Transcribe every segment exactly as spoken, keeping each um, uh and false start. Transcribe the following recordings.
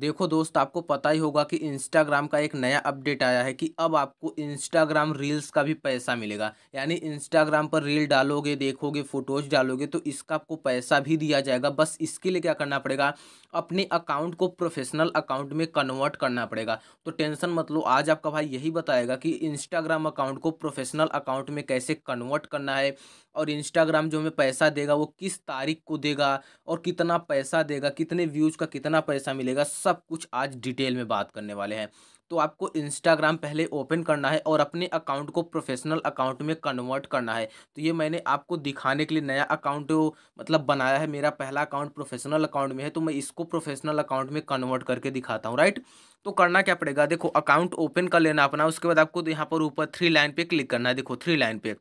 देखो दोस्त, आपको पता ही होगा कि इंस्टाग्राम का एक नया अपडेट आया है कि अब आपको इंस्टाग्राम रील्स का भी पैसा मिलेगा। यानी इंस्टाग्राम पर रील डालोगे, देखोगे, फ़ोटोज़ डालोगे तो इसका आपको पैसा भी दिया जाएगा। बस इसके लिए क्या करना पड़ेगा, अपने अकाउंट को प्रोफेशनल अकाउंट में कन्वर्ट करना पड़ेगा। तो टेंशन मत लो, आज आपका भाई यही बताएगा कि इंस्टाग्राम अकाउंट को प्रोफेशनल अकाउंट में कैसे कन्वर्ट करना है और इंस्टाग्राम जो हमें पैसा देगा वो किस तारीख को देगा और कितना पैसा देगा, कितने व्यूज़ का कितना पैसा मिलेगा, सब कुछ आज डिटेल में बात करने वाले हैं। तो आपको इंस्टाग्राम पहले ओपन करना है और अपने अकाउंट को प्रोफेशनल अकाउंट में कन्वर्ट करना है। तो ये मैंने आपको दिखाने के लिए नया अकाउंट मतलब बनाया है। मेरा पहला अकाउंट प्रोफेशनल अकाउंट में है तो मैं इसको प्रोफेशनल अकाउंट में कन्वर्ट करके दिखाता हूँ, राइट। तो करना क्या पड़ेगा, देखो अकाउंट ओपन कर लेना अपना। उसके बाद आपको यहाँ पर ऊपर थ्री लाइन पर क्लिक करना है, देखो थ्री लाइन पर।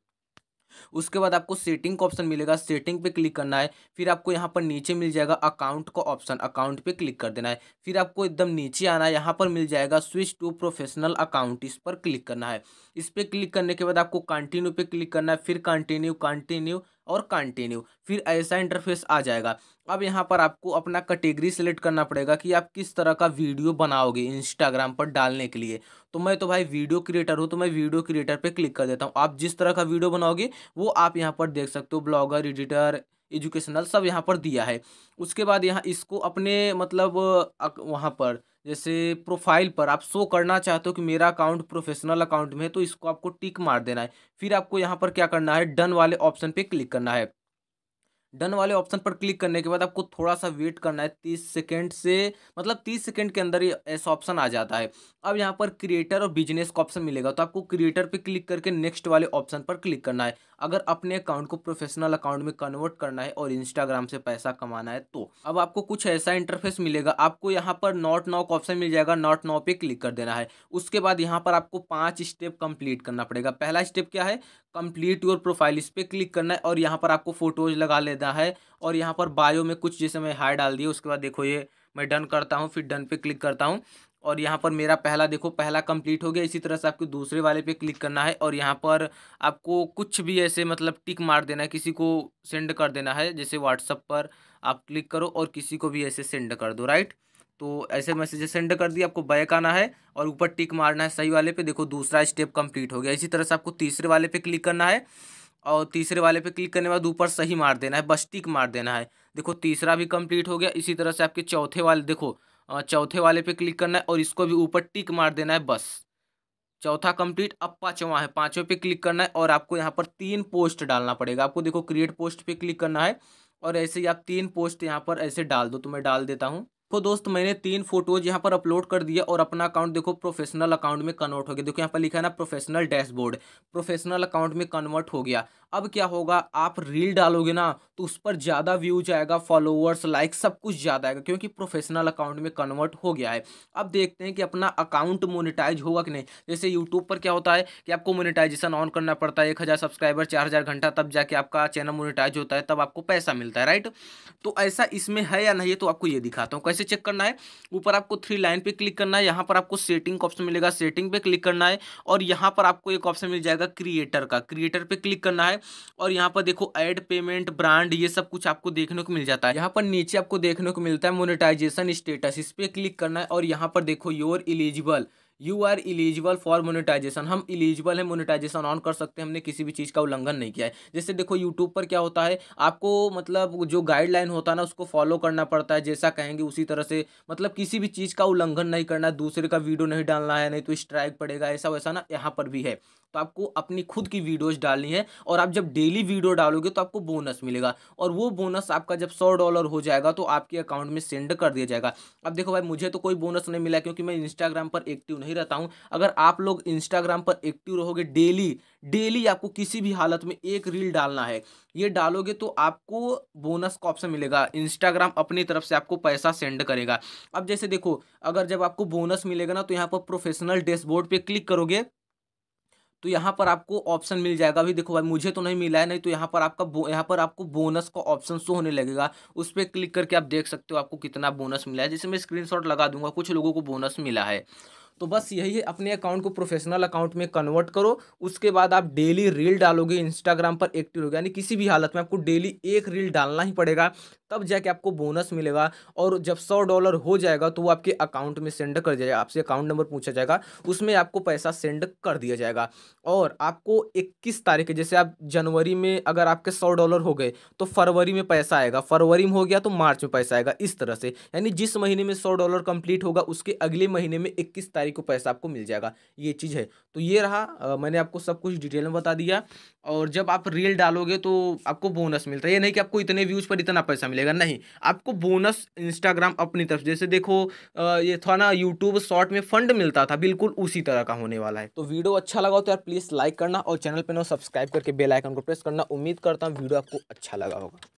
उसके बाद आपको सेटिंग का ऑप्शन मिलेगा, सेटिंग पे क्लिक करना है। फिर आपको यहाँ पर नीचे मिल जाएगा अकाउंट का ऑप्शन, अकाउंट पे क्लिक कर देना है। फिर आपको एकदम नीचे आना है, यहाँ पर मिल जाएगा स्विच टू प्रोफेशनल अकाउंट, इस पर क्लिक करना है। इस पर क्लिक करने के बाद आपको कंटिन्यू पे क्लिक करना है, फिर कंटिन्यू कंटिन्यू और कंटिन्यू। फिर ऐसा इंटरफेस आ जाएगा। अब यहाँ पर आपको अपना कैटेगरी सेलेक्ट करना पड़ेगा कि आप किस तरह का वीडियो बनाओगे इंस्टाग्राम पर डालने के लिए। तो मैं तो भाई वीडियो क्रिएटर हूँ तो मैं वीडियो क्रिएटर पे क्लिक कर देता हूँ। आप जिस तरह का वीडियो बनाओगे वो आप यहाँ पर देख सकते हो, ब्लॉगर, एडिटर, एजुकेशनल, सब यहाँ पर दिया है। उसके बाद यहाँ इसको अपने मतलब वहाँ पर जैसे प्रोफाइल पर आप शो करना चाहते हो कि मेरा अकाउंट प्रोफेशनल अकाउंट में है तो इसको आपको टिक मार देना है। फिर आपको यहाँ पर क्या करना है, डन वाले ऑप्शन पे क्लिक करना है। डन वाले ऑप्शन पर क्लिक करने के बाद आपको थोड़ा सा वेट करना है, तीस सेकेंड से मतलब तीस सेकेंड के अंदर ये ऐसा ऑप्शन आ जाता है। अब यहाँ पर क्रिएटर और बिजनेस का ऑप्शन मिलेगा तो आपको क्रिएटर पे क्लिक करके नेक्स्ट वाले ऑप्शन पर क्लिक करना है अगर अपने अकाउंट को प्रोफेशनल अकाउंट में कन्वर्ट करना है और इंस्टाग्राम से पैसा कमाना है तो। अब आपको कुछ ऐसा इंटरफेस मिलेगा, आपको यहाँ पर नॉट नाउ का ऑप्शन मिल जाएगा, नॉट नाउ पे क्लिक कर देना है। उसके बाद यहाँ पर आपको पाँच स्टेप कंप्लीट करना पड़ेगा। पहला स्टेप क्या है, कंप्लीट योर प्रोफाइल, इस पर क्लिक करना है और यहाँ पर आपको फोटोज लगा लेना है और यहाँ पर बायो में कुछ जैसे मैं हाई डाल दिया। उसके बाद देखो ये मैं डन करता हूँ, फिर डन पे क्लिक करता हूँ और यहाँ पर मेरा पहला देखो पहला कंप्लीट हो गया। इसी तरह से आपको दूसरे वाले पे क्लिक करना है और यहाँ पर आपको कुछ भी ऐसे मतलब टिक मार देना है, किसी को सेंड कर देना है। जैसे व्हाट्सअप पर आप क्लिक करो और किसी को भी ऐसे सेंड कर दो, राइट। तो ऐसे मैसेजेस सेंड कर दिए, आपको बैक आना है और ऊपर टिक मारना है सही वाले पे। देखो दूसरा स्टेप कंप्लीट हो गया। इसी तरह से आपको तीसरे वाले पे क्लिक करना है और तीसरे वाले पे क्लिक करने के बाद ऊपर सही मार देना है, बस टिक मार देना है। देखो तीसरा भी कंप्लीट हो गया। इसी तरह से आपके चौथे वाले देखो चौथे वाले पे क्लिक करना है और इसको भी ऊपर टिक मार देना है, बस चौथा कंप्लीट। अब पाँचवा है, पाँचवें पे क्लिक करना है और आपको यहाँ पर तीन पोस्ट डालना पड़ेगा। आपको देखो क्रिएट पोस्ट पे क्लिक करना है और ऐसे ही आप तीन पोस्ट यहाँ पर ऐसे डाल दो। तो मैं डाल देता हूँ। तो दोस्त मैंने तीन फोटोज यहाँ पर अपलोड कर दिया और अपना अकाउंट देखो प्रोफेशनल अकाउंट में कन्वर्ट हो गया। देखो यहाँ पर लिखा है ना प्रोफेशनल डैशबोर्ड, प्रोफेशनल अकाउंट में कन्वर्ट हो गया। अब क्या होगा, आप रील डालोगे ना तो उस पर ज़्यादा व्यूज आएगा, फॉलोअर्स, लाइक सब कुछ ज़्यादा आएगा क्योंकि प्रोफेशनल अकाउंट में कन्वर्ट हो गया है। अब देखते हैं कि अपना अकाउंट मोनेटाइज होगा कि नहीं। जैसे यूट्यूब पर क्या होता है कि आपको मोनेटाइजेशन ऑन करना पड़ता है, एक हज़ार सब्सक्राइबर, चार हज़ार घंटा, तब जाके आपका चैनल मोनेटाइज होता है, तब आपको पैसा मिलता है, राइट। तो ऐसा इसमें है या नहीं तो आपको ये दिखाता हूँ कैसे चेक करना है। ऊपर आपको थ्री लाइन पे क्लिक करना है, यहाँ पर आपको सेटिंग का ऑप्शन मिलेगा, सेटिंग पे क्लिक करना है और यहाँ पर आपको एक ऑप्शन मिल जाएगा क्रिएटर का, क्रिएटर पे क्लिक करना है और यहाँ पर देखो ऐड, पेमेंट, ब्रांड, ये सब कुछ आपको देखने को मिल जाता है। यहाँ पर नीचे आपको देखने को मिलता है मोनेटाइजेशन स्टेटस, इस पर क्लिक करना है और यहाँ पर देखो your eligible, you are eligible for monetization. हम एलिजिबल हैं, मोनेटाइजेशन ऑन कर सकते हैं, हमने किसी भी चीज़ का उल्लंघन नहीं किया है। जैसे देखो यूट्यूब पर क्या होता है, आपको मतलब जो गाइडलाइन होता है ना उसको फॉलो करना पड़ता है, जैसा कहेंगे उसी तरह से, मतलब किसी भी चीज़ का उल्लंघन नहीं करना, दूसरे का वीडियो नहीं डालना है, नहीं तो स्ट्राइक पड़ेगा, ऐसा वैसा ना यहाँ पर भी है। तो आपको अपनी खुद की वीडियोज़ डालनी है और आप जब डेली वीडियो डालोगे तो आपको बोनस मिलेगा और वो बोनस आपका जब सौ डॉलर हो जाएगा तो आपके अकाउंट में सेंड कर दिया जाएगा। अब देखो भाई मुझे तो कोई बोनस नहीं मिला क्योंकि मैं इंस्टाग्राम पर एक्टिव नहीं रहता हूँ। अगर आप लोग इंस्टाग्राम पर एक्टिव रहोगे, डेली डेली आपको किसी भी हालत में एक रील डालना है, ये डालोगे तो आपको बोनस का ऑप्शन मिलेगा, इंस्टाग्राम अपनी तरफ से आपको पैसा सेंड करेगा। अब जैसे देखो अगर जब आपको बोनस मिलेगा ना तो यहाँ पर प्रोफेशनल डैशबोर्ड पर क्लिक करोगे तो यहाँ पर आपको ऑप्शन मिल जाएगा। अभी देखो भाई मुझे तो नहीं मिला है, नहीं तो यहाँ पर आपका यहाँ पर आपको बोनस का ऑप्शन शो होने लगेगा। उस पर क्लिक करके आप देख सकते हो आपको कितना बोनस मिला है। जैसे मैं स्क्रीनशॉट लगा दूंगा, कुछ लोगों को बोनस मिला है। तो बस यही है, अपने अकाउंट को प्रोफेशनल अकाउंट में कन्वर्ट करो। उसके बाद आप डेली रील डालोगे, इंस्टाग्राम पर एक्टिव हो गया, यानी किसी भी हालत में आपको डेली एक रील डालना ही पड़ेगा, तब जाके आपको बोनस मिलेगा। और जब सौ डॉलर हो जाएगा तो वो आपके अकाउंट में सेंड कर दिया जाएगा, आपसे अकाउंट नंबर पूछा जाएगा, उसमें आपको पैसा सेंड कर दिया जाएगा। और आपको इक्कीस तारीख जैसे आप जनवरी में अगर आपके सौ डॉलर हो गए तो फरवरी में पैसा आएगा, फरवरी में हो गया तो मार्च में पैसा आएगा, इस तरह से। यानी जिस महीने में सौ डॉलर कंप्लीट होगा उसके अगले महीने में इक्कीस तारीख को पैसा आपको मिल जाएगा, ये चीज़ है। तो ये रहा, आ, मैंने आपको सब कुछ डिटेल में बता दिया। और जब आप रील डालोगे तो आपको बोनस मिलता है, ये नहीं कि आपको इतने व्यूज़ पर इतना पैसा मिलेगा, नहीं, आपको बोनस इंस्टाग्राम अपनी तरफ, जैसे देखो आ, ये था ना यूट्यूब शॉर्ट में फंड मिलता था, बिल्कुल उसी तरह का होने वाला है। तो वीडियो अच्छा लगा तो यार प्लीज़ लाइक करना और चैनल पर ना सब्सक्राइब करके बेल आइकन को प्रेस करना। उम्मीद करता हूँ वीडियो आपको अच्छा लगा होगा।